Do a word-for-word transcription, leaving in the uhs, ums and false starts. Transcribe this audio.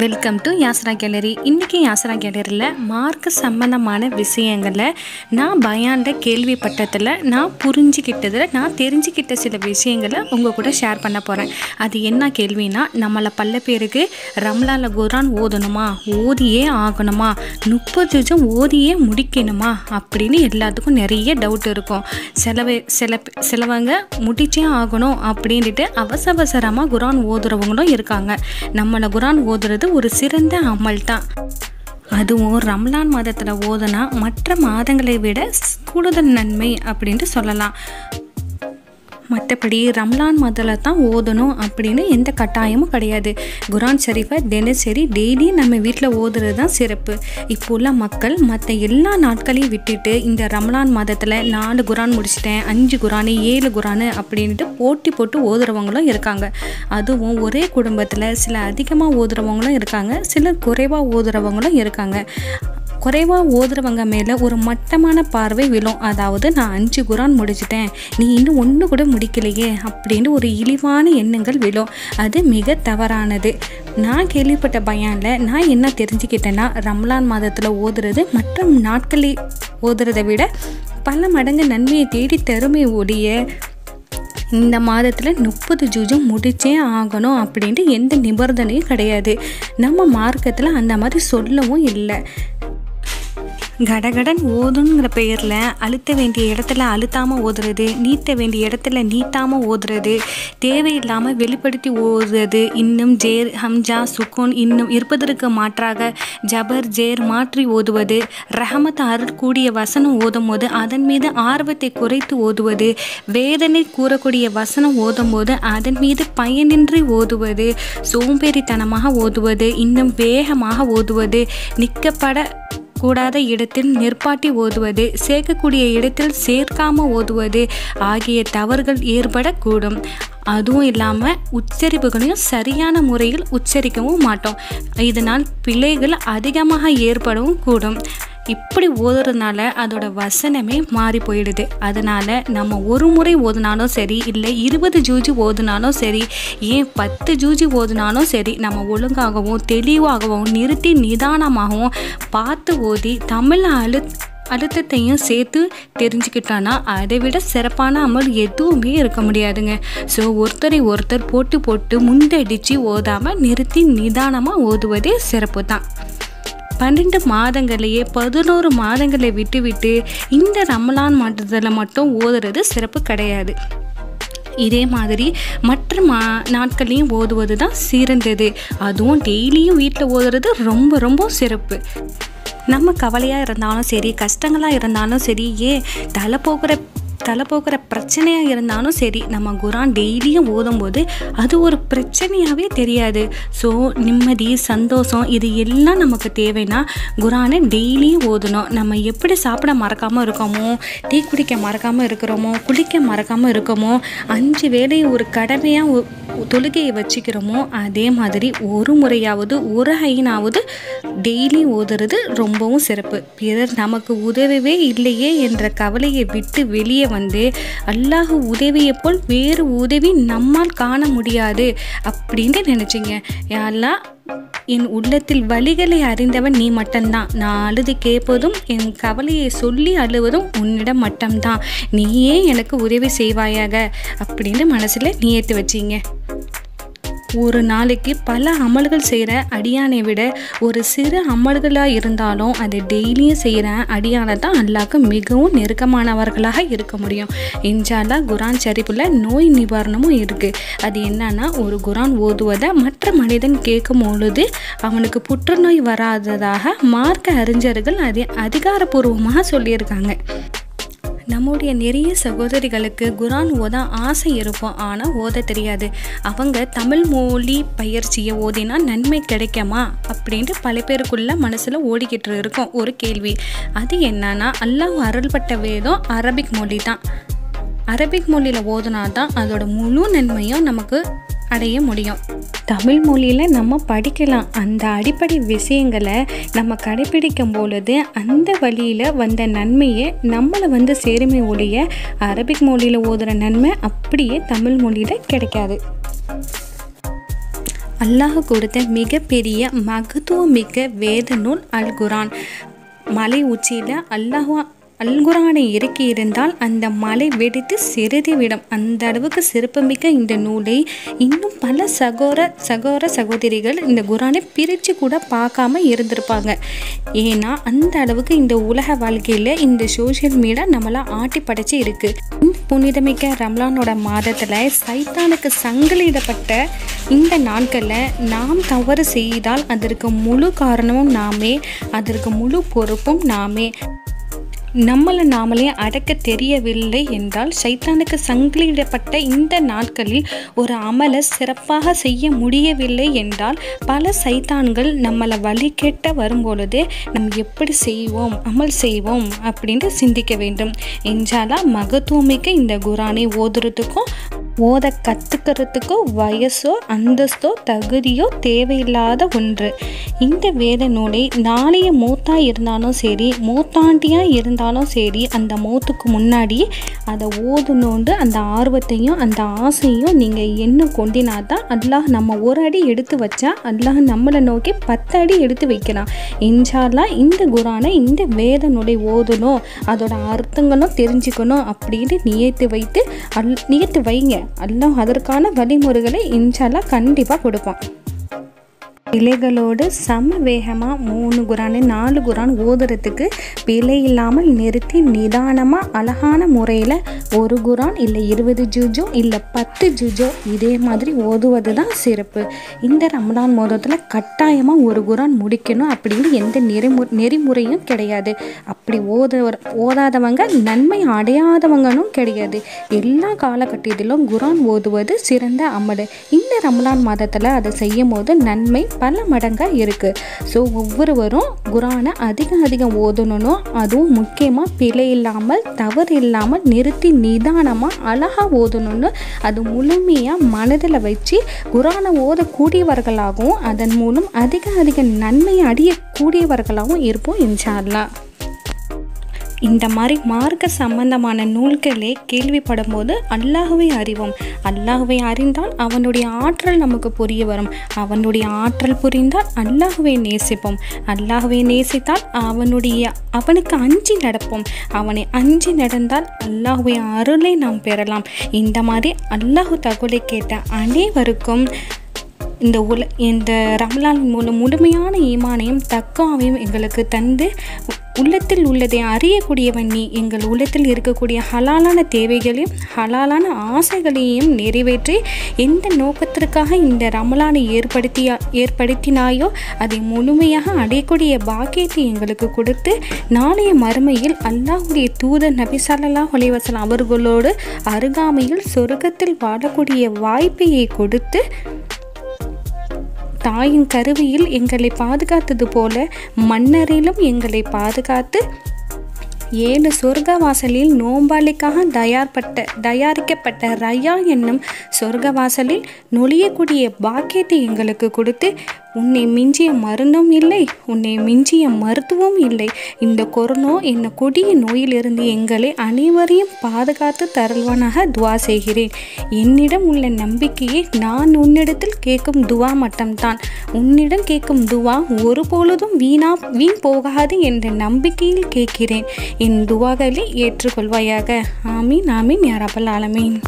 Welcome to Yasra gallery. இன்றைக்கி Yasra கேலரியில் mark சம்மந்தமான விஷயங்களை நான் பயாண்ட கேள்விப்பட்டதில் நான் புரிஞ்சுக்கிட்டதில் நான் தெரிஞ்சுக்கிட்ட சில விஷயங்களை உங்கள் கூட ஷேர் பண்ண போகிறேன். அது என்ன கேள்வின்னா, நம்மளை பல்ல பேருக்கு ரம்லானில் குர்ஆன் ஓதணுமா, ஓதியே ஆகணுமா, முப்பது ஜுஜம் ஓதியே முடிக்கணுமா அப்படின்னு எல்லாத்துக்கும் நிறைய டவுட் இருக்கும். சிலவே சில சிலவங்க முடிச்சே ஆகணும் அப்படின்ட்டு அவசர அவசரமாக குர்ஆன் ஓதுறவங்களும் இருக்காங்க. நம்மளை குர்ஆன் ஓதுறது ஒரு சிறந்த அமல் தான். அதுவும் ரம்லான் மாதத்தில் ஓதுனா மற்ற மாதங்களை விட கூடுதல் நன்மை அப்படின்ட்டு சொல்லலாம். மற்றபடி ரம்லான் மாதத்தில் தான் ஓதணும் அப்படின்னு எந்த கட்டாயமும் கிடையாது. குர்ஆன் ஷரீஃபை தினசரி டெய்லி நம்ம வீட்டில் ஓதுறது தான் சிறப்பு. இப்போ உள்ள மக்கள் மற்ற எல்லா நாட்களையும் விட்டுட்டு இந்த ரம்லான் மாதத்தில் நாலு குர்ஆன் முடிச்சிட்டேன், அஞ்சு குர்ஆன், ஏழு குர்ஆன் அப்படின்ட்டு போட்டி போட்டு ஓதுறவங்களும் இருக்காங்க. அதுவும் ஒரே குடும்பத்தில் சில அதிகமாக ஓதுறவங்களும் இருக்காங்க, சிலர் குறைவாக ஓதுறவங்களும் இருக்காங்க. குறைவாக ஓதுறவங்க மேலே ஒரு மட்டமான பார்வை விழும். அதாவது நான் அஞ்சு குர்ஆன் முடிச்சிட்டேன், நீ இன்னும் ஒன்று கூட முடிக்கலையே அப்படின்னு ஒரு இழிவான எண்ணங்கள் விழும். அது மிக தவறானது. நான் கேள்விப்பட்ட பயானில் நான் என்ன தெரிஞ்சுக்கிட்டேன்னா, ரம்லான் மாதத்தில் ஓதுறது மற்ற நாட்களில் ஓதுறதை விட பல மடங்கு நன்மையை தேடி தருமை ஓடிய இந்த மாதத்தில் முப்பது ஜூஜும் முடிச்சே ஆகணும் அப்படின்ட்டு எந்த நிபந்தனையும் கிடையாது. நம்ம மார்க்கத்தில் அந்த மாதிரி சொல்லவும் இல்லை. கடகடன் ஓதுங்கிற பெயரில் அழுத்த வேண்டிய இடத்துல அழுத்தாமல் ஓதுறது, நீட்ட வேண்டிய இடத்துல நீட்டாமல் ஓதுறது, தேவையில்லாமல் வெளிப்படுத்தி ஓதுறது, இன்னும் ஜேர் ஹம்ஜா சுக்கூன் இன்னும் இருப்பதற்கு மாற்றாக ஜபர் ஜேர் மாற்றி ஓதுவது, ரஹமத் அருள் கூடிய வசனம் ஓதும் போது அதன் மீது ஆர்வத்தை குறைத்து ஓதுவது, வேதனை கூறக்கூடிய வசனம் ஓதும் போது அதன் மீது பயனின்றி ஓதுவது, சோம்பேறித்தனமாக ஓதுவது, இன்னும் வேகமாக ஓதுவது, நிற்கப்பட கூடாத இடத்தில் நிற்பாட்டி ஓதுவது, சேர்க்கக்கூடிய இடத்தில் சேர்க்காமல் ஓதுவது ஆகிய தவறுகள் ஏற்படக்கூடும். அதுவும் இல்லாமல் உச்சரிப்புகளையும் சரியான முறையில் உச்சரிக்கவும் மாட்டோம். இதனால் பிழைகள் அதிகமாக ஏற்படவும் கூடும். இப்படி ஓதுறதுனால அதோட வசனமே மாறி போயிடுது. அதனால் நம்ம ஒரு முறை ஓதுனாலும் சரி, இல்லை இருபது ஜூஜி ஓதுனாலும் சரி, ஏன் பத்து ஜூஜி ஓதுனாலும் சரி, நம்ம ஒழுங்காகவும் தெளிவாகவும் நிறுத்தி நிதானமாகவும் பார்த்து ஓதி தமிழ் அழு அழுத்தத்தையும் சேர்த்து தெரிஞ்சுக்கிட்டோன்னா அதை விட சிறப்பான அமல் எதுவுமே இருக்க முடியாதுங்க. ஸோ ஒருத்தரை ஒருத்தர் போட்டு போட்டு முந்தடித்து ஓதாமல் நிறுத்தி நிதானமாக ஓதுவதே சிறப்பு தான். பன்னெண்டு மாதங்களையே பதினோரு மாதங்களை விட்டு விட்டு இந்த ரமலான் மாதத்தில் மட்டும் ஓதுறது சிறப்பு கிடையாது. இதே மாதிரி மற்ற மா நாட்களையும் ஓதுவது தான் சிறந்தது. அதுவும் டெய்லியும் வீட்டில் ஓதுறது ரொம்ப ரொம்ப சிறப்பு. நம்ம கவலையாக இருந்தாலும் சரி, கஷ்டங்களாக இருந்தாலும் சரி, ஏன் தலை போகிற தலை போக்குற பிரச்சனையாக இருந்தாலும் சரி, நம்ம குர்ஆன் டெய்லியும் ஓதும்போது அது ஒரு பிரச்சனையாகவே தெரியாது. ஸோ நிம்மதி, சந்தோஷம் இது எல்லாம் நமக்கு தேவைன்னா குர்ஆனை டெய்லியும் ஓதணும். நம்ம எப்படி சாப்பிட மறக்காமல் இருக்கோமோ, டீ குடிக்க மறக்காமல் இருக்கிறோமோ, குளிக்க மறக்காமல் இருக்கோமோ, அஞ்சு வேலையை ஒரு கடமையாக தொழுகையை வச்சுக்கிறோமோ, அதே மாதிரி ஒரு முறையாவது ஒரு ஐனாவது டெய்லி ஓதுறது ரொம்பவும் சிறப்பு. பிறர் நமக்கு உதவவே இல்லையே என்ற கவலையை விட்டு வெளியே வந்து அல்லாஹ் உதவியை போல் வேறு உதவி நம்மால் காண முடியாது அப்படின்னு நினச்சிங்க. யாரெல்லாம் என் உள்ளத்தில் வலிகளை அறிந்தவன் நீ மட்டும்தான், நான் அழுது கேட்பதும் என் கவலையை சொல்லி அழுவதும் உன்னிடம் மட்டும்தான், நீயே எனக்கு உதவி செய்வாயாக அப்படின்னு மனசில் நியத்து வச்சிங்க. ஒரு நாளைக்கு பல அமல்கள் செய்கிற அடியானை விட ஒரு சிறு அமல்களாக இருந்தாலும் அதை டெய்லியும் செய்கிற அடியானை தான் அல்லாஹ்வுக்கு மிகவும் நெருக்கமானவர்களாக இருக்க முடியும். இன்ஷா அல்லாஹ் குர்ஆன் ஷரீஃபில் நோய் நிவாரணமும் இருக்குது. அது என்னன்னா, ஒரு குர்ஆன் ஓதுவதை மற்ற மனிதன் கேட்கும் பொழுது அவனுக்கு புற்றுநோய் வராததாக மார்க்க அறிஞர்கள் அதை அதிகாரப்பூர்வமாக சொல்லியிருக்காங்க. நம்முடைய நிறைய சகோதரிகளுக்கு குர்ஆன் ஓத ஆசை இருக்கும், ஆனால் ஓத தெரியாது. அவங்க தமிழ் மொழி பயிற்சியை ஓதினா நன்மை கிடைக்குமா அப்படின்ட்டு பல பேருக்குள்ள மனசில் ஓடிக்கிட்டு இருக்கும் ஒரு கேள்வி. அது என்னன்னா, அல்லாஹ் அருள்பட்ட வேதம் அரபிக் மொழி தான். அரபிக் மொழியில் ஓதுனா தான் அதோட முழு நன்மையும் நமக்கு அடைய முடியும். தமிழ் மொழியில் நம்ம படிக்கலாம். அந்த அடிப்படை விஷயங்களை நம்ம கடைபிடிக்கும் பொழுது அந்த வழியில் வந்த நன்மையை நம்மளை வந்து சேருமே ஒழிய அரபிக் மொழியில் ஓதுகிற நன்மை அப்படியே தமிழ் மொழியில் கிடைக்காது. அல்லாஹ் கொடுத்த மிகப்பெரிய மகத்துவமிக்க வேத நூல் அல் குர்ஆன். மலை உச்சியில் அல்லாஹ் அல் குர்ஆனை இறக்கி இருந்தால் அந்த மலை வெடித்து சிறிதுவிடும். அந்த அளவுக்கு சிறப்புமிக்க இந்த நூலை இன்னும் பல சகோர சகோர சகோதரிகள் இந்த குர்ஆனை பிரித்து கூட பார்க்காம இருந்திருப்பாங்க. ஏன்னா அந்த அளவுக்கு இந்த உலக வாழ்க்கையில் இந்த சோஷியல் மீடியா நம்மளை ஆட்டி படைச்சி இருக்குது. புனிதமிக்க ரம்லானோட மாதத்தில் சைத்தானுக்கு சங்கிலிடப்பட்ட இந்த நாட்களில் நாம் தவறு செய்தால் அதற்கு முழு காரணமும் நாமே, அதற்கு முழு பொறுப்பும் நாமே. நம்மளை நாமளே அடக்க தெரியவில்லை என்றால் சைத்தானுக்கு சங்கிலிடப்பட்ட இந்த நாட்களில் ஒரு அமலை சிறப்பாக செய்ய முடியவில்லை என்றால் பல சைத்தான்கள் நம்மளை வழி கேட்ட வரும்பொழுது நம்ம எப்படி செய்வோம், அமல் செய்வோம் அப்படின்னு சிந்திக்க வேண்டும். இன்ஷால்லா மகத்துவமிக்க இந்த குர்ஆனை ஓதுறதுக்கும் ஓத கற்றுக்கிறதுக்கும் வயசோ அந்தஸ்தோ தகுதியோ தேவையில்லாத ஒன்று. இந்த வேத நூலை நாளைய மூத்தாக இருந்தாலும் சரி, மூத்தாண்டியாக இருந்தாலும் சரி, அந்த மூத்துக்கு முன்னாடி அதை ஓதுனோண்டு அந்த ஆர்வத்தையும் அந்த ஆசையும் நீங்கள் என்ன கொண்டினா தான் அல்லாஹ் நம்ம ஒரு அடி எடுத்து வச்சா அல்லாஹ் நம்மளை நோக்கி பத்து அடி எடுத்து வைக்கலாம். இன்ஷால்லா இந்த குர்ஆனை இந்த வேத நூலை ஓதணும், அதோட அர்த்தங்களும் தெரிஞ்சுக்கணும் அப்படின்னு நியத்து வைத்து அல் நியத்து வைங்க. அல்லாஹ் அதற்கான வழிமுறைகளை இன்ஷால்லா கண்டிப்பாக கொடுப்பான். பிழைகளோடு சம வேகமாக மூணு குர்ஆன் நாலு குர்ஆன் ஓதுறதுக்கு பிழை இல்லாமல் நிறுத்தி நிதானமாக அழகான முறையில் ஒரு குர்ஆன் இல்லை இருபது ஜுஜோ இல்லை பத்து ஜுஜோ இதே மாதிரி ஓதுவது தான் சிறப்பு. இந்த ரமலான் மாதத்தில் கட்டாயமாக ஒரு குர்ஆன் முடிக்கணும் அப்படின்னு எந்த நெறிமு நெறிமுறையும் கிடையாது. அப்படி ஓத ஓதாதவங்க நன்மை அடையாதவங்களும் கிடையாது. எல்லா காலகட்டத்திலும் குர்ஆன் ஓதுவது சிறந்த அமல். இந்த ரமலான் மாதத்தில் அதை செய்யும் போது நன்மை பல மடங்காக இருக்குது. ஸோ ஒவ்வொருவரும் குர்ஆனை அதிகம் அதிகம் ஓதணும். அதுவும் முக்கியமாக பிழை இல்லாமல் தவறு இல்லாமல் நிறுத்தி நிதானமாக அழகாக ஓதணும்னு அது முழுமையாக மனதில் வச்சு குர்ஆனை ஓதக்கூடியவர்களாகவும் அதன் மூலம் அதிக அதிக நன்மை அடையக்கூடியவர்களாகவும் இருப்போம் இன்ஷா அல்லாஹ். இந்த மாதிரி மார்க்க சம்பந்தமான நூல்களே கேள்விப்படும் போது அல்லாஹ்வை அறிவோம். அல்லாஹ்வை அறிந்தால் அவனுடைய ஆற்றல் நமக்கு புரிய வரும். அவனுடைய ஆற்றல் புரிந்தால் அல்லாஹ்வை நேசிப்போம். அல்லாஹ்வை நேசித்தால் அவனுடைய அவனுக்கு அஞ்சி நடப்போம். அவனை அஞ்சி நடந்தால் அல்லாஹ்வை அருளை நாம் பெறலாம். இந்த மாதிரி அல்லாஹ் தகவலை கேட்ட அனைவருக்கும் இந்த உல இந்த ரமலான் மூலம் முழுமையான ஈமானையும் தக்குவாவையும் எங்களுக்கு தந்து உள்ளத்தில் உள்ளதை அறியக்கூடியவன் நீ, எங்கள் உள்ளத்தில் இருக்கக்கூடிய ஹலாலான தேவைகளையும் ஹலாலான ஆசைகளையும் நிறைவேற்றி எந்த நோக்கத்திற்காக இந்த ரமலானை ஏற்படுத்தியா ஏற்படுத்தினாயோ அதை முழுமையாக அடையக்கூடிய பாக்கியத்தை எங்களுக்கு கொடுத்து நாளைய மறுமையில் அல்லாஹ்வுடைய தூதர் நபி ஸல்லல்லாஹு அலைஹி வஸல்லம் அவர்களோடு அருகாமையில் சொர்க்கத்தில் வாழக்கூடிய வாய்ப்பையை கொடுத்து தாயின் கருவியில் எங்களை பாதுகாத்தது போல மன்னரிலும் எங்களை பாதுகாத்து ஏழு சொர்க்கவாசலில் நோம்பாளிக்காக தயார்பட்ட தயாரிக்கப்பட்ட ரயா என்னும் சொர்க்கவாசலில் நுழையக்கூடிய பாக்கியத்தை எங்களுக்கு கொடுத்து உன்னை மிஞ்சிய மருந்தும் இல்லை, உன்னை மிஞ்சிய மருத்துவமும் இல்லை. இந்த கொரோனா என்ன கொடிய நோயிலிருந்து எங்களை அனைவரையும் பாதுகாத்து தருள்வானாக துவா செய்கிறேன். என்னிடம் உள்ள நம்பிக்கையை நான் உன்னிடத்தில் கேட்கும் துவா மட்டும்தான். உன்னிடம் கேட்கும் துவா ஒருபொழுதும் வீணா வீண் போகாது என்ற நம்பிக்கையில் கேட்கிறேன். என் துவாக்களை ஏற்றுக்கொள்வாயாக. ஆமீன் ஆமீன் யா ரப்பல் ஆலமீன்.